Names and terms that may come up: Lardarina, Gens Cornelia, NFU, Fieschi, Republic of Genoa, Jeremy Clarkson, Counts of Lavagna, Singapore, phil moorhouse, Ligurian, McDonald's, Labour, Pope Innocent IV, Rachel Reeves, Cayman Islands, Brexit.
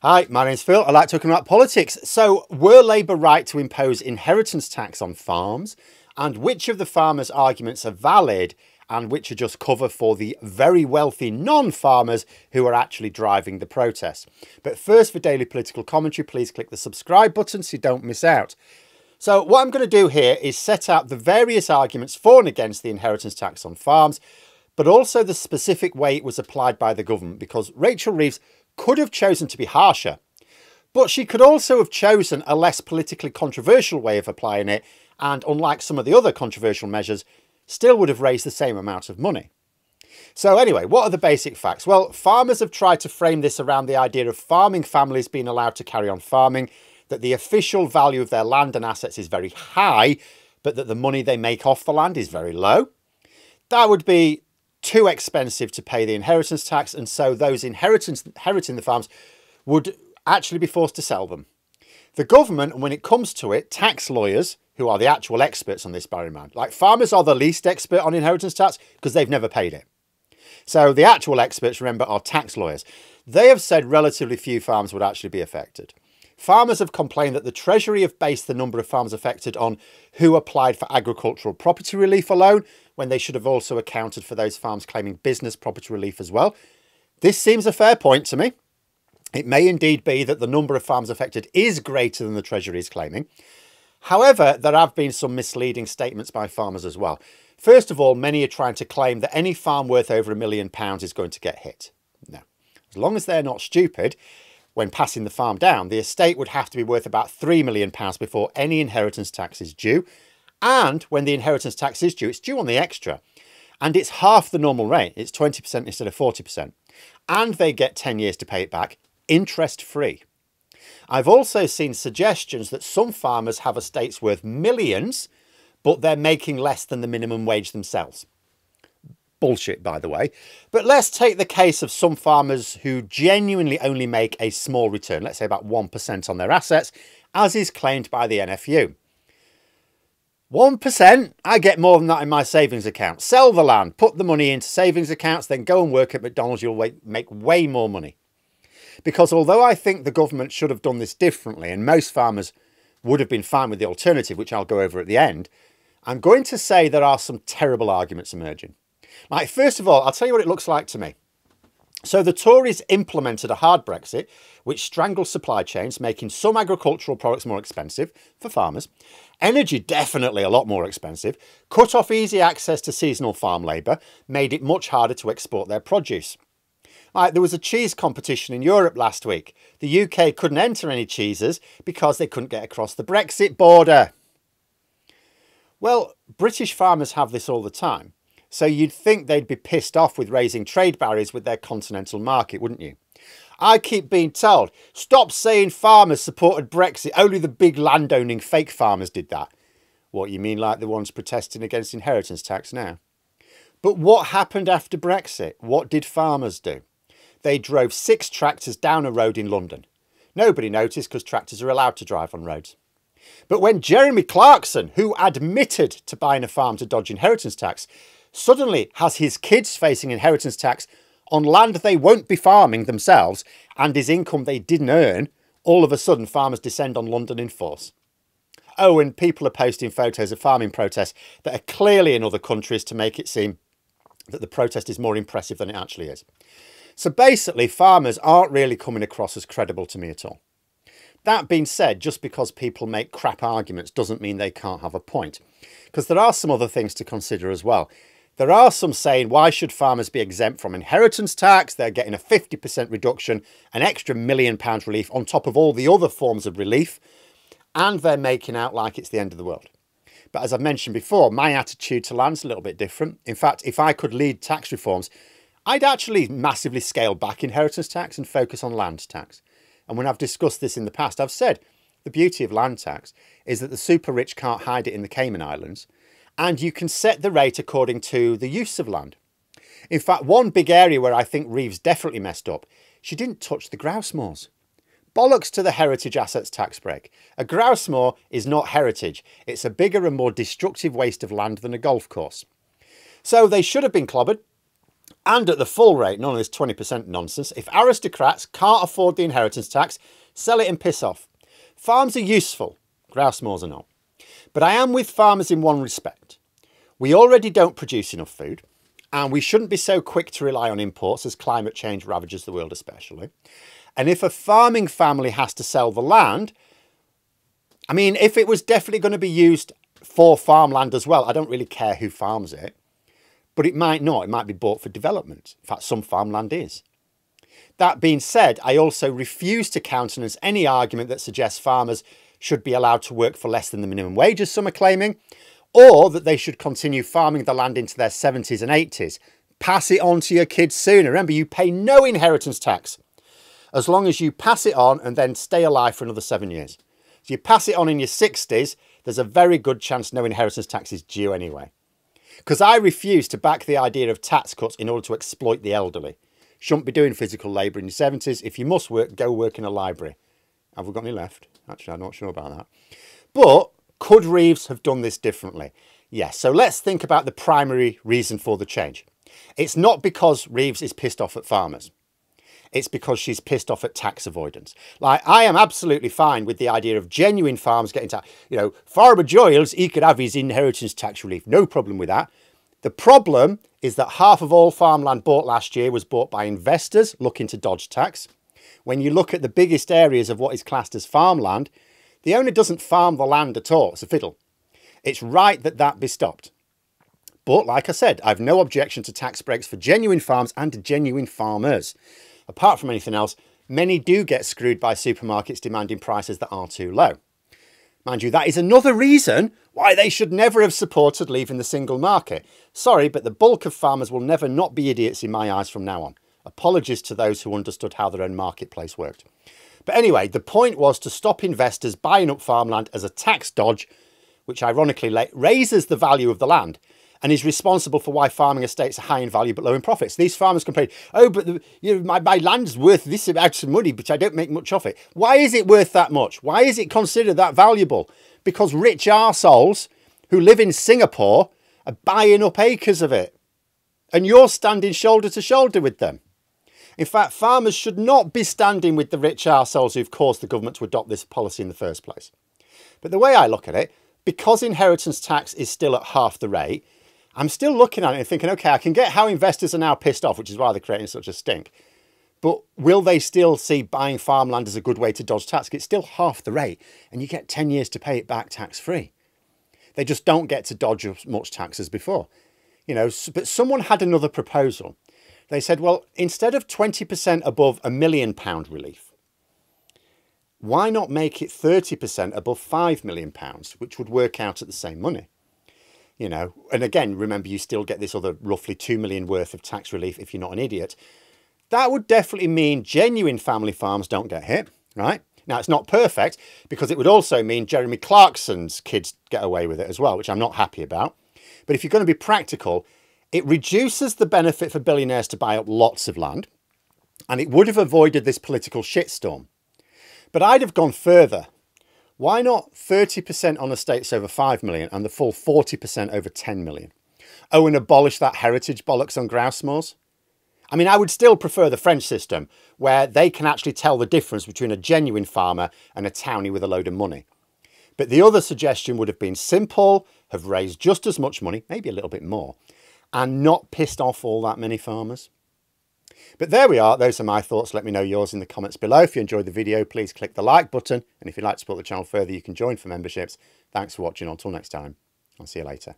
Hi, my name's Phil. I like talking about politics. So, were Labour right to impose inheritance tax on farms? And which of the farmers' arguments are valid and which are just cover for the very wealthy non-farmers who are actually driving the protest? But first, for daily political commentary, please click the subscribe button so you don't miss out. So what I'm going to do here is set out the various arguments for and against the inheritance tax on farms, but also the specific way it was applied by the government, because Rachel Reeves could have chosen to be harsher, but she could also have chosen a less politically controversial way of applying it, and unlike some of the other controversial measures, still would have raised the same amount of money. So anyway, what are the basic facts? Well, farmers have tried to frame this around the idea of farming families being allowed to carry on farming, that the official value of their land and assets is very high, but that the money they make off the land is very low. That would be too expensive to pay the inheritance tax, and so those inheriting the farms would actually be forced to sell them. The government, when it comes to it, tax lawyers, who are the actual experts on this, bear in mind, like farmers are the least expert on inheritance tax because they've never paid it. So the actual experts, remember, are tax lawyers. They have said relatively few farms would actually be affected. Farmers have complained that the Treasury have based the number of farms affected on who applied for agricultural property relief alone, when they should have also accounted for those farms claiming business property relief as well. This seems a fair point to me. It may indeed be that the number of farms affected is greater than the Treasury is claiming. However, there have been some misleading statements by farmers as well. First of all, many are trying to claim that any farm worth over £1 million is going to get hit. No. As long as they're not stupid, when passing the farm down, the estate would have to be worth about £3 million before any inheritance tax is due. And when the inheritance tax is due, it's due on the extra. And it's half the normal rate. It's 20% instead of 40%. And they get 10 years to pay it back, interest-free. I've also seen suggestions that some farmers have estates worth millions, but they're making less than the minimum wage themselves. Bullshit, by the way. But let's take the case of some farmers who genuinely only make a small return, let's say about 1% on their assets, as is claimed by the NFU. 1%? I get more than that in my savings account. Sell the land, put the money into savings accounts, then go and work at McDonald's, you'll make way more money. Because although I think the government should have done this differently, and most farmers would have been fine with the alternative, which I'll go over at the end, I'm going to say there are some terrible arguments emerging. Like, first of all, I'll tell you what it looks like to me. So the Tories implemented a hard Brexit, which strangles supply chains, making some agricultural products more expensive for farmers. Energy definitely a lot more expensive. Cut off easy access to seasonal farm labour, made it much harder to export their produce. Like, there was a cheese competition in Europe last week. The UK couldn't enter any cheeses because they couldn't get across the Brexit border. Well, British farmers have this all the time. So you'd think they'd be pissed off with raising trade barriers with their continental market, wouldn't you? I keep being told, stop saying farmers supported Brexit. Only the big landowning fake farmers did that. What, you mean like the ones protesting against inheritance tax now? But what happened after Brexit? What did farmers do? They drove 6 tractors down a road in London. Nobody noticed because tractors are allowed to drive on roads. But when Jeremy Clarkson, who admitted to buying a farm to dodge inheritance tax, suddenly has his kids facing inheritance tax on land they won't be farming themselves and is income they didn't earn, all of a sudden farmers descend on London in force. Oh, and people are posting photos of farming protests that are clearly in other countries to make it seem that the protest is more impressive than it actually is. So basically, farmers aren't really coming across as credible to me at all. That being said, just because people make crap arguments doesn't mean they can't have a point, because there are some other things to consider as well. There are some saying, why should farmers be exempt from inheritance tax? They're getting a 50% reduction, an extra £1 million relief on top of all the other forms of relief, and they're making out like it's the end of the world. But as I've mentioned before, my attitude to land's a little bit different. In fact, if I could lead tax reforms, I'd actually massively scale back inheritance tax and focus on land tax. And when I've discussed this in the past, I've said the beauty of land tax is that the super rich can't hide it in the Cayman Islands, and you can set the rate according to the use of land. In fact, one big area where I think Reeves definitely messed up, she didn't touch the grouse moors. Bollocks to the heritage assets tax break. A grouse moor is not heritage. It's a bigger and more destructive waste of land than a golf course. So they should have been clobbered, and at the full rate, none of this 20% nonsense. If aristocrats can't afford the inheritance tax, sell it and piss off. Farms are useful, grouse moors are not. But I am with farmers in one respect. We already don't produce enough food, and we shouldn't be so quick to rely on imports as climate change ravages the world especially. And if a farming family has to sell the land, I mean, if it was definitely going to be used for farmland as well, I don't really care who farms it, but it might not. It might be bought for development. In fact, some farmland is. That being said, I also refuse to countenance any argument that suggests farmers should be allowed to work for less than the minimum wage, as some are claiming, or that they should continue farming the land into their 70s and 80s. Pass it on to your kids sooner. Remember, you pay no inheritance tax as long as you pass it on and then stay alive for another 7 years. So you pass it on in your 60s, there's a very good chance no inheritance tax is due anyway. Because I refuse to back the idea of tax cuts in order to exploit the elderly. Shouldn't be doing physical labour in your 70s. If you must work, go work in a library. Have we got any left? Actually, I'm not sure about that. But could Reeves have done this differently? Yes, so let's think about the primary reason for the change. It's not because Reeves is pissed off at farmers. It's because she's pissed off at tax avoidance. Like, I am absolutely fine with the idea of genuine farms getting tax. You know, Farmer Giles, he could have his inheritance tax relief. No problem with that. The problem is that half of all farmland bought last year was bought by investors looking to dodge tax. When you look at the biggest areas of what is classed as farmland, the owner doesn't farm the land at all. It's a fiddle. It's right that that be stopped. But like I said, I've no objection to tax breaks for genuine farms and genuine farmers. Apart from anything else, many do get screwed by supermarkets demanding prices that are too low. Mind you, that is another reason why they should never have supported leaving the single market. Sorry, but the bulk of farmers will never not be idiots in my eyes from now on. Apologies to those who understood how their own marketplace worked. But anyway, the point was to stop investors buying up farmland as a tax dodge, which ironically raises the value of the land and is responsible for why farming estates are high in value but low in profits. These farmers complain, oh, but my land's worth this amount of money, but I don't make much of it. Why is it worth that much? Why is it considered that valuable? Because rich arseholes who live in Singapore are buying up acres of it. And you're standing shoulder to shoulder with them. In fact, farmers should not be standing with the rich arseholes who've caused the government to adopt this policy in the first place. But the way I look at it, because inheritance tax is still at half the rate, I'm still looking at it and thinking, okay, I can get how investors are now pissed off, which is why they're creating such a stink. But will they still see buying farmland as a good way to dodge tax? It's still half the rate and you get 10 years to pay it back tax-free. They just don't get to dodge as much tax as before. You know, but someone had another proposal. They said, well, instead of 20% above £1 million relief, why not make it 30% above £5 million, which would work out at the same money? You know, and again, remember, you still get this other roughly £2 million worth of tax relief if you're not an idiot. That would definitely mean genuine family farms don't get hit, right? Now, it's not perfect because it would also mean Jeremy Clarkson's kids get away with it as well, which I'm not happy about. But if you're going to be practical, it reduces the benefit for billionaires to buy up lots of land, and it would have avoided this political shitstorm. But I'd have gone further. Why not 30% on estates over 5 million and the full 40% over 10 million? Oh, and abolish that heritage bollocks on grouse moors? I mean, I would still prefer the French system where they can actually tell the difference between a genuine farmer and a townie with a load of money. But the other suggestion would have been simple, have raised just as much money, maybe a little bit more, and not pissed off all that many farmers. But there we are. Those are my thoughts. Let me know yours in the comments below. If you enjoyed the video, please click the like button. And if you'd like to support the channel further, you can join for memberships. Thanks for watching. Until next time, I'll see you later.